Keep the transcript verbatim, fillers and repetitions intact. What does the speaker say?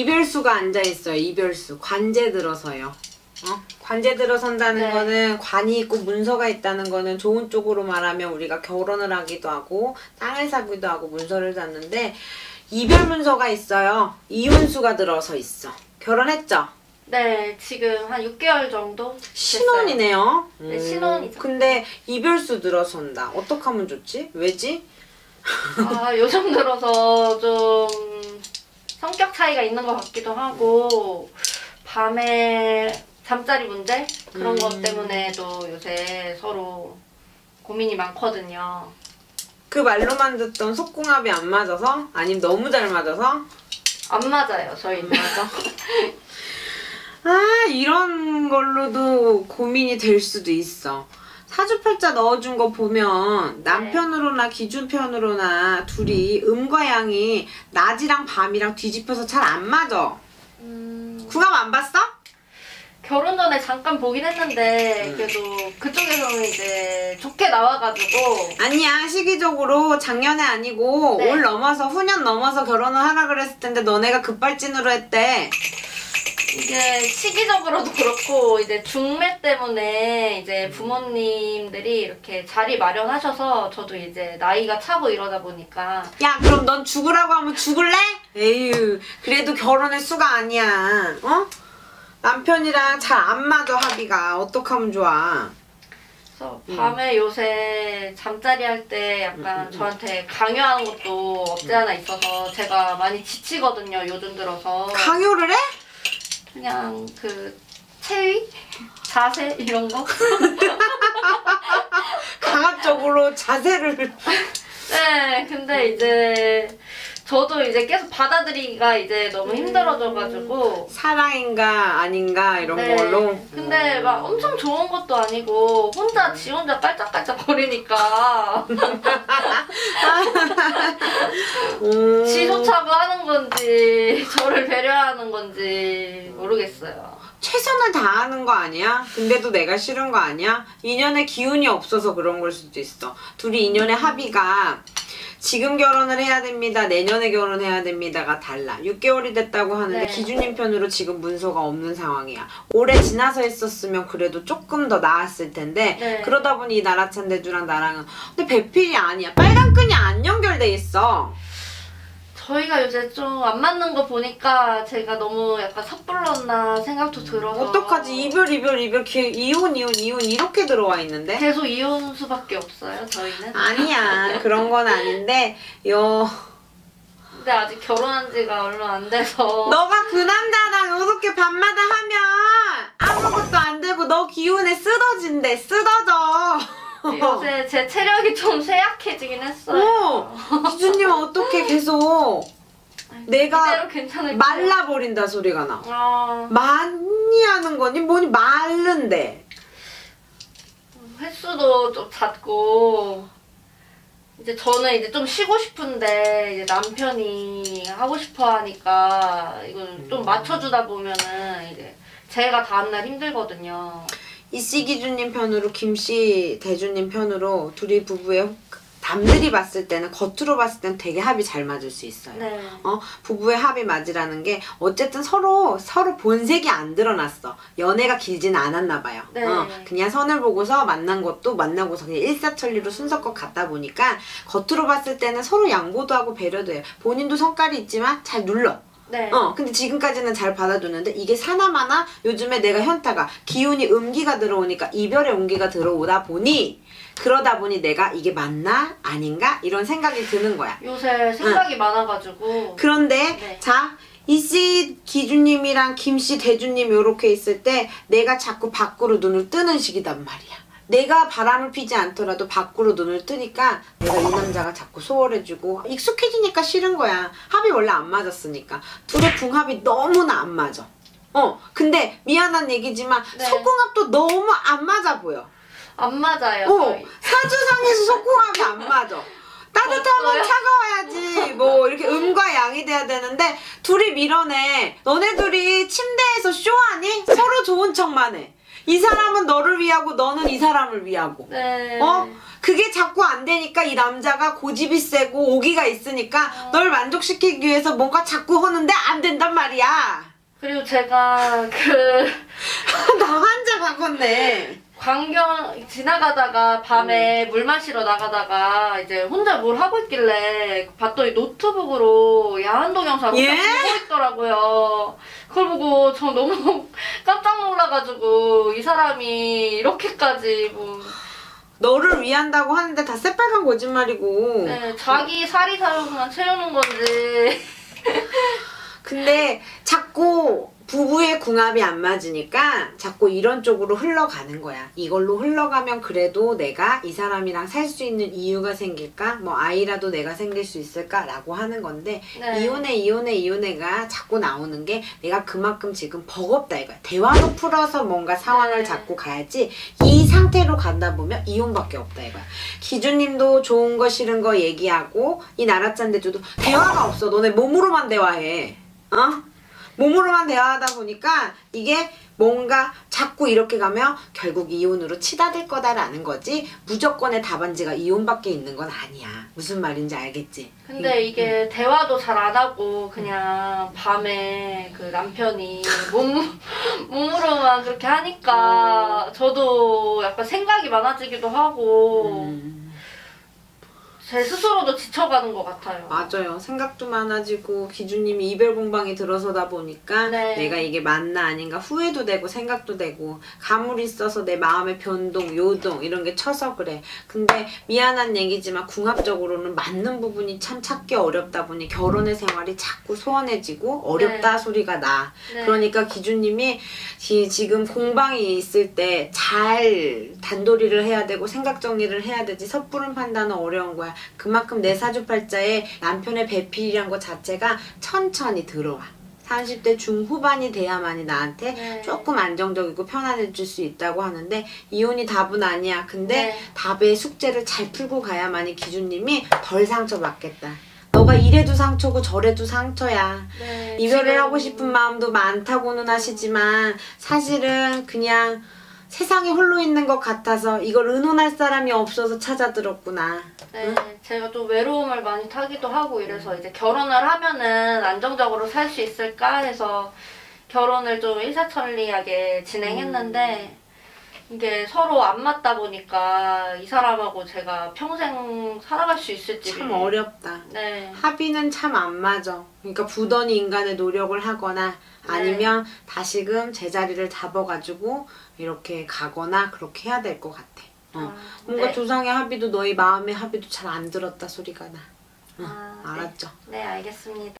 이별수가 앉아있어요. 이별수. 관제 들어서요. 어? 관제 들어선다는 네. 거는 관이 있고 문서가 있다는 거는 좋은 쪽으로 말하면 우리가 결혼을 하기도 하고 땅을 사기도 하고 문서를 샀는데 이별 문서가 있어요. 이혼수가 들어서 있어. 결혼했죠? 네. 지금 한 육 개월 정도 됐어요. 신혼이네요. 음, 네. 신혼이죠. 근데 이별수 들어선다. 어떻게 하면 좋지? 왜지? 아, 요즘 들어서 좀 성격 차이가 있는 것 같기도 하고 밤에 잠자리 문제? 그런 음. 것 때문에도 요새 서로 고민이 많거든요. 그 말로만 듣던 속궁합이 안 맞아서? 아니면 너무 잘 맞아서? 안 맞아요. 저희 안 맞아. 아, 이런 걸로도 고민이 될 수도 있어. 사주팔자 넣어준 거 보면 남편으로나 기준편으로나 둘이 음과 양이 낮이랑 밤이랑 뒤집혀서 잘 안 맞아. 음... 궁합 안 봤어? 결혼 전에 잠깐 보긴 했는데 그래도 음. 그쪽에서는 이제 좋게 나와가지고 아니야. 시기적으로 작년에 아니고 네. 올 넘어서 후년 넘어서 결혼을 하라 그랬을 텐데 너네가 급발진으로 했대. 이게 시기적으로도 그렇고 이제 중매 때문에 이제 부모님들이 이렇게 자리 마련하셔서 저도 이제 나이가 차고 이러다 보니까 야 그럼 넌 죽으라고 하면 죽을래? 에휴 그래도 결혼의 수가 아니야. 어? 남편이랑 잘 안 맞아 합의가. 어떡하면 좋아? 그래서 밤에 음. 요새 잠자리 할 때 약간 음. 저한테 강요하는 것도 없지않아 있어서 제가 많이 지치거든요. 요즘 들어서. 강요를 해? 그냥 그 체위? 자세? 이런 거? 강압적으로 자세를 네 근데 이제 저도 이제 계속 받아들이기가 이제 너무 힘들어져가지고 음, 사랑인가 아닌가 이런 네, 걸로 근데 막 엄청 좋은 것도 아니고 혼자 지 혼자 깔짝깔짝 거리니까 지조차고 하는 건지 저를 배려하는 건지 모르겠어요. 최선을 다하는 거 아니야? 근데도 내가 싫은 거 아니야? 인연의 기운이 없어서 그런 걸 수도 있어. 둘이 인연의 합의가 지금 결혼을 해야 됩니다. 내년에 결혼해야 됩니다가 달라. 육 개월이 됐다고 하는데 네. 기준인 편으로 지금 문서가 없는 상황이야. 오래 지나서 했었으면 그래도 조금 더 나았을 텐데 네. 그러다 보니 이 나라찬 대주랑 나랑은 근데 배필이 아니야. 빨간 끈이 안 연결돼 있어. 저희가 요새 좀 안 맞는 거 보니까 제가 너무 약간 섣불렀나 생각도 들어서 어떡하지? 이별 이별 이별 이혼 이혼 이혼 이렇게 들어와 있는데 계속 이혼 수밖에 없어요 저희는? 아니야 그런 건 아닌데 요 근데 아직 결혼한 지가 얼마 안 돼서 너가 그 남자랑 이렇게 밤마다 하면 아무것도 안 되고 너 기운에 쓰러진대. 쓰러져. 요새 제 체력이 좀 쇠약해지긴 했어요. 기준님은 어떻게 계속 내가 말라버린다 소리가 나. 아... 많이 하는 거니 뭐니 마른데 횟수도 좀 잦고 이제 저는 이제 좀 쉬고 싶은데 이제 남편이 하고 싶어 하니까 이건 좀 맞춰주다 보면은 이제 제가 다음날 힘들거든요. 이씨 기준님 편으로 김씨 대주님 편으로 둘이 부부의 남들이 봤을 때는 겉으로 봤을 때는 되게 합이 잘 맞을 수 있어요. 네. 어 부부의 합이 맞으라는 게 어쨌든 서로 서로 본색이 안 드러났어. 연애가 길진 않았나 봐요. 네. 어, 그냥 선을 보고서 만난 것도 만나고서 그냥 일사천리로 순서껏 갔다 보니까 겉으로 봤을 때는 서로 양보도 하고 배려도 해요. 본인도 성깔이 있지만 잘 눌러. 네. 어, 근데 지금까지는 잘 받아줬는데 이게 사나마나 요즘에 내가 현타가 기운이 음기가 들어오니까 이별의 온기가 들어오다 보니 그러다 보니 내가 이게 맞나? 아닌가? 이런 생각이 드는 거야. 요새 생각이 응. 많아가지고 그런데 네. 자 이씨 기준님이랑 김씨 대주님 요렇게 있을 때 내가 자꾸 밖으로 눈을 뜨는 식이단 말이야. 내가 바람을 피지 않더라도 밖으로 눈을 뜨니까 내가 이 남자가 자꾸 소홀해지고 익숙해지니까 싫은 거야. 합이 원래 안 맞았으니까. 둘의 궁합이 너무나 안 맞아. 어, 근데 미안한 얘기지만 네. 속궁합도 너무 안 맞아 보여. 안 맞아요. 어, 사주상에서 속궁합이 안 맞아. 따뜻하면 차가워야지 뭐 이렇게 음과 양이 돼야 되는데 둘이 밀어내. 너네 둘이 침대에서 쇼하니? 서로 좋은 척만 해. 이 사람은 너를 위하고 너는 이 사람을 위하고. 네. 어? 그게 자꾸 안 되니까 이 남자가 고집이 세고 오기가 있으니까 어. 널 만족시키기 위해서 뭔가 자꾸 하는데 안 된단 말이야. 그리고 제가 그... 나 환자 바꿨네. 광경 지나가다가 밤에 음. 물 마시러 나가다가 이제 혼자 뭘 하고 있길래 봤더니 노트북으로 야한 동영상을 예? 보고 있더라고요. 그걸 보고 저 너무 깜짝 놀라가지고 이 사람이 이렇게까지 뭐 너를 위한다고 하는데 다 새빨간 거짓말이고 네, 자기 살이 사욕만 채우는 건지. 근데 자꾸 부부의 궁합이 안 맞으니까 자꾸 이런 쪽으로 흘러가는 거야. 이걸로 흘러가면 그래도 내가 이 사람이랑 살 수 있는 이유가 생길까? 뭐 아이라도 내가 생길 수 있을까? 라고 하는 건데 네. 이혼해 이혼해 이혼해가 자꾸 나오는 게 내가 그만큼 지금 버겁다 이거야. 대화로 풀어서 뭔가 상황을 네. 잡고 가야지 이 상태로 간다 보면 이혼밖에 없다 이거야. 기준님도 좋은 거 싫은 거 얘기하고 이 나라짠 대주도 대화가 없어. 너네 몸으로만 대화해. 어? 몸으로만 대화하다 보니까 이게 뭔가 자꾸 이렇게 가면 결국 이혼으로 치닫을 거다라는 거지 무조건의 답안지가 이혼밖에 있는 건 아니야. 무슨 말인지 알겠지? 근데 응. 이게 응. 대화도 잘 안 하고 그냥 밤에 그 남편이 몸, 몸으로만 그렇게 하니까 음. 저도 약간 생각이 많아지기도 하고 음. 제 스스로도 지쳐가는 것 같아요. 맞아요. 생각도 많아지고 기준님이 이별 공방이 들어서다 보니까 네. 내가 이게 맞나 아닌가 후회도 되고 생각도 되고 가물이 있어서 내 마음의 변동, 요동 이런 게 쳐서 그래. 근데 미안한 얘기지만 궁합적으로는 맞는 부분이 참 찾기 어렵다 보니 결혼의 생활이 자꾸 소원해지고 어렵다 네. 소리가 나. 네. 그러니까 기준님이 지, 지금 공방이 있을 때 잘 단도리를 해야 되고 생각 정리를 해야 되지 섣부른 판단은 어려운 거야. 그만큼 내 사주팔자에 남편의 배필이란 것 자체가 천천히 들어와. 삼십 대 중후반이 돼야만이 나한테 네. 조금 안정적이고 편안해질 수 있다고 하는데 이혼이 답은 아니야. 근데 네. 답의 숙제를 잘 풀고 가야만이 기준님이 덜 상처받겠다. 너가 이래도 상처고 저래도 상처야. 네, 이별을 지금... 하고 싶은 마음도 많다고는 하시지만 사실은 그냥 세상에 홀로 있는 것 같아서 이걸 의논할 사람이 없어서 찾아들었구나. 네, 응? 제가 또 외로움을 많이 타기도 하고 이래서 이제 결혼을 하면은 안정적으로 살 수 있을까 해서 결혼을 좀 일사천리하게 진행했는데 음. 이게 서로 안 맞다 보니까 이 사람하고 제가 평생 살아갈 수 있을지 참 어렵다. 네. 합의는 참 안 맞아. 그러니까 부단히 인간의 노력을 하거나 아니면 네. 다시금 제자리를 잡아가지고 이렇게 가거나 그렇게 해야 될 것 같아. 어. 아, 뭔가 네. 조상의 합의도 너희 마음의 합의도 잘 안 들었다 소리가 나. 어. 아, 알았죠? 네, 네 알겠습니다.